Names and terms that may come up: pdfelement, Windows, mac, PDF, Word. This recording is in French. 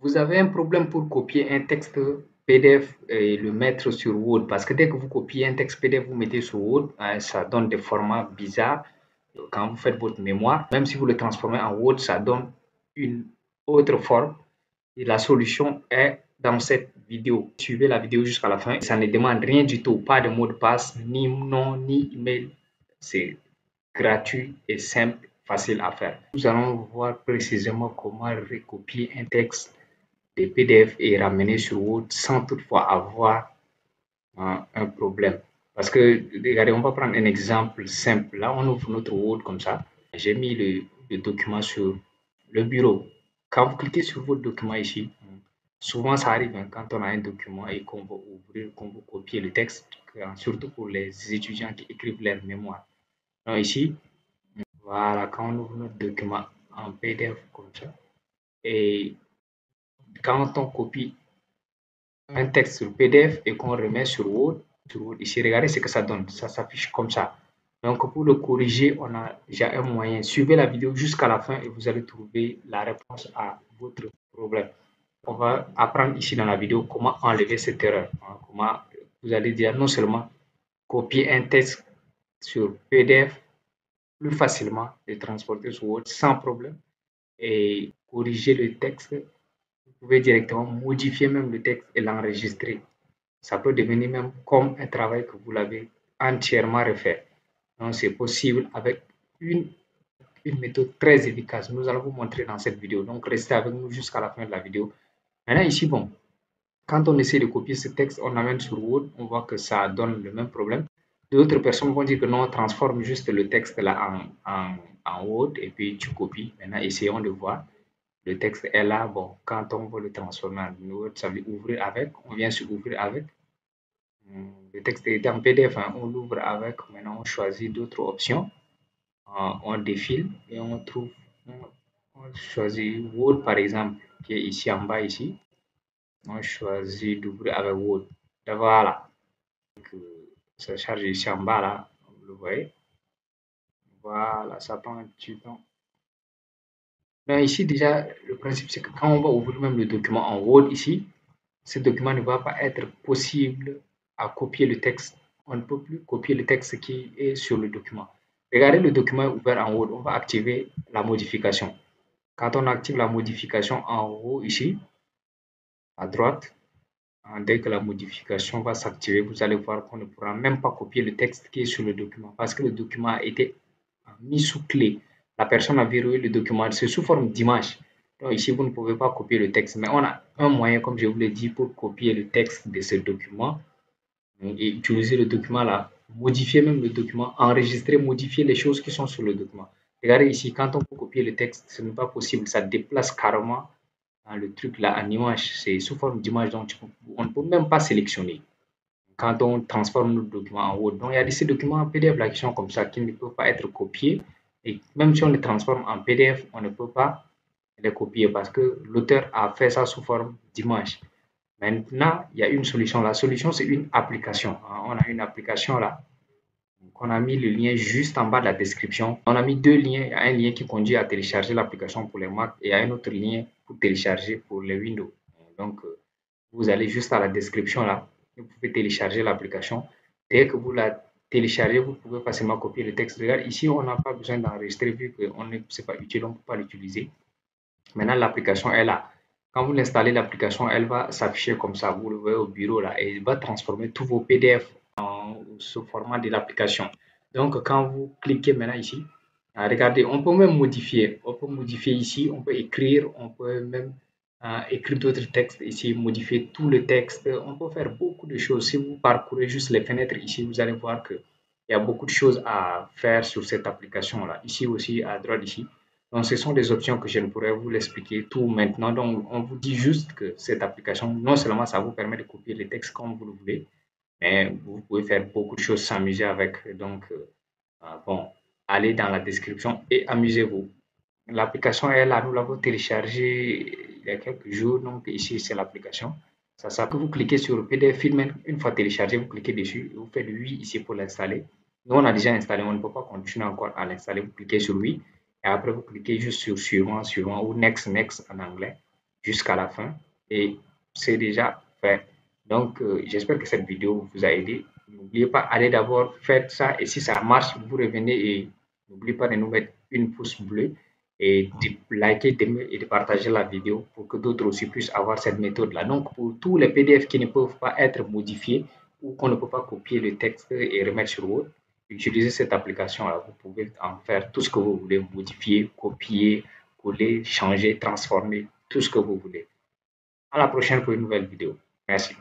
vous avez un problème pour copier un texte PDF et le mettre sur Word, parce que dès que vous copiez un texte PDF, vous mettez sur Word, hein, ça donne des formats bizarres. Quand vous faites votre mémoire, même si vous le transformez en Word, ça donne une autre forme. Et la solution est dans cette vidéo. Suivez la vidéo jusqu'à la fin. Ça ne demande rien du tout, pas de mot de passe, ni nom, ni email. C'est gratuit et simple, facile à faire. Nous allons voir précisément comment recopier un texte de PDF et ramener sur Word sans toutefois avoir un problème. Parce que, regardez, on va prendre un exemple simple. Là, on ouvre notre Word comme ça. J'ai mis le document sur le bureau. Quand vous cliquez sur votre document ici, souvent ça arrive hein, quand on a un document et qu'on veut ouvrir, qu'on veut copier le texte, surtout pour les étudiants qui écrivent leur mémoire. Donc ici, voilà, quand on ouvre notre document en PDF comme ça, et quand on copie un texte sur PDF et qu'on remet sur Word, ici, regardez ce que ça donne, ça s'affiche comme ça. Donc pour le corriger, on a déjà un moyen. Suivez la vidéo jusqu'à la fin et vous allez trouver la réponse à votre problème. On va apprendre ici dans la vidéo comment enlever cette erreur, hein, comment vous allez dire non seulement copier un texte sur PDF plus facilement, le transporter sur Word sans problème et corriger le texte. Vous pouvez directement modifier même le texte et l'enregistrer. Ça peut devenir même comme un travail que vous l'avez entièrement refait. Donc c'est possible avec une méthode très efficace. Nous allons vous montrer dans cette vidéo. Donc restez avec nous jusqu'à la fin de la vidéo. Maintenant ici, bon, quand on essaie de copier ce texte, on l'amène sur Word, on voit que ça donne le même problème. D'autres personnes vont dire que non, on transforme juste le texte là en Word et puis tu copies. Maintenant essayons de voir. Le texte est là, bon, quand on veut le transformer en Word, ça veut ouvrir avec, on vient sur ouvrir avec. Le texte est en PDF, hein, on l'ouvre avec, maintenant on choisit d'autres options, on défile et on trouve, on choisit Word par exemple, qui est ici en bas ici, on choisit d'ouvrir avec Word, et voilà, donc, ça charge ici en bas là, vous voyez, voilà, ça prend un petit temps. Donc ici déjà, le principe c'est que quand on va ouvrir même le document en Word ici, ce document ne va pas être possible à copier le texte. On ne peut plus copier le texte qui est sur le document. Regardez, le document est ouvert en Word, on va activer la modification. Quand on active la modification en haut ici, à droite, dès que la modification va s'activer, vous allez voir qu'on ne pourra même pas copier le texte qui est sur le document parce que le document a été mis sous clé. La personne a verrouillé le document, c'est sous forme d'image. Donc ici, vous ne pouvez pas copier le texte, mais on a un moyen, comme je vous l'ai dit, pour copier le texte de ce document et utiliser le document là, modifier même le document, enregistrer, modifier les choses qui sont sur le document. Regardez ici, quand on peut copier le texte, ce n'est pas possible, ça déplace carrément le truc là en image, c'est sous forme d'image, donc on ne peut même pas sélectionner quand on transforme le document en Word. Donc il y a des documents en PDF là, qui sont comme ça, qui ne peuvent pas être copiés. Et même si on les transforme en PDF, on ne peut pas les copier parce que l'auteur a fait ça sous forme d'image. Maintenant, il y a une solution. La solution, c'est une application. On a une application là. Donc, on a mis le lien juste en bas de la description. On a mis deux liens. Il y a un lien qui conduit à télécharger l'application pour les Mac et il y a un autre lien pour télécharger pour les Windows. Donc, vous allez juste à la description là. Vous pouvez télécharger l'application. Dès que vous la télécharger, vous pouvez facilement copier le texte. Regarde, ici, on n'a pas besoin d'enregistrer vu que ce n'est pas utile, on ne peut pas l'utiliser. Maintenant, l'application est là. Quand vous l'installez, l'application, elle va s'afficher comme ça. Vous le voyez au bureau là et elle va transformer tous vos PDF en ce format de l'application. Donc, quand vous cliquez maintenant ici, regardez, on peut même modifier. On peut modifier ici, on peut écrire, on peut même écrire d'autres textes ici, modifier tout le texte, on peut faire beaucoup de choses. Si vous parcourez juste les fenêtres ici, vous allez voir qu'il y a beaucoup de choses à faire sur cette application là, ici aussi à droite ici. Donc ce sont des options que je ne pourrais vous l'expliquer tout maintenant. Donc on vous dit juste que cette application, non seulement ça vous permet de copier les textes comme vous le voulez, mais vous pouvez faire beaucoup de choses, s'amuser avec. Donc bon, allez dans la description et amusez-vous. L'application est là, nous l'avons téléchargée il y a quelques jours, donc ici c'est l'application. Ça sert que vous cliquez sur PDF Film, une fois téléchargé, vous cliquez dessus, vous faites oui ici pour l'installer. Nous on a déjà installé, on ne peut pas continuer encore à l'installer, vous cliquez sur oui, et après vous cliquez juste sur suivant, suivant ou next, next en anglais. jusqu'à la fin et c'est déjà fait. Donc, j'espère que cette vidéo vous a aidé. N'oubliez pas, allez d'abord faire ça et si ça marche, vous revenez et n'oubliez pas de nous mettre une pouce bleue et de liker et de partager la vidéo pour que d'autres aussi puissent avoir cette méthode-là. Donc, pour tous les PDF qui ne peuvent pas être modifiés ou qu'on ne peut pas copier le texte et remettre sur Word, utilisez cette application-là. Vous pouvez en faire tout ce que vous voulez, modifier, copier, coller, changer, transformer, tout ce que vous voulez. À la prochaine pour une nouvelle vidéo. Merci.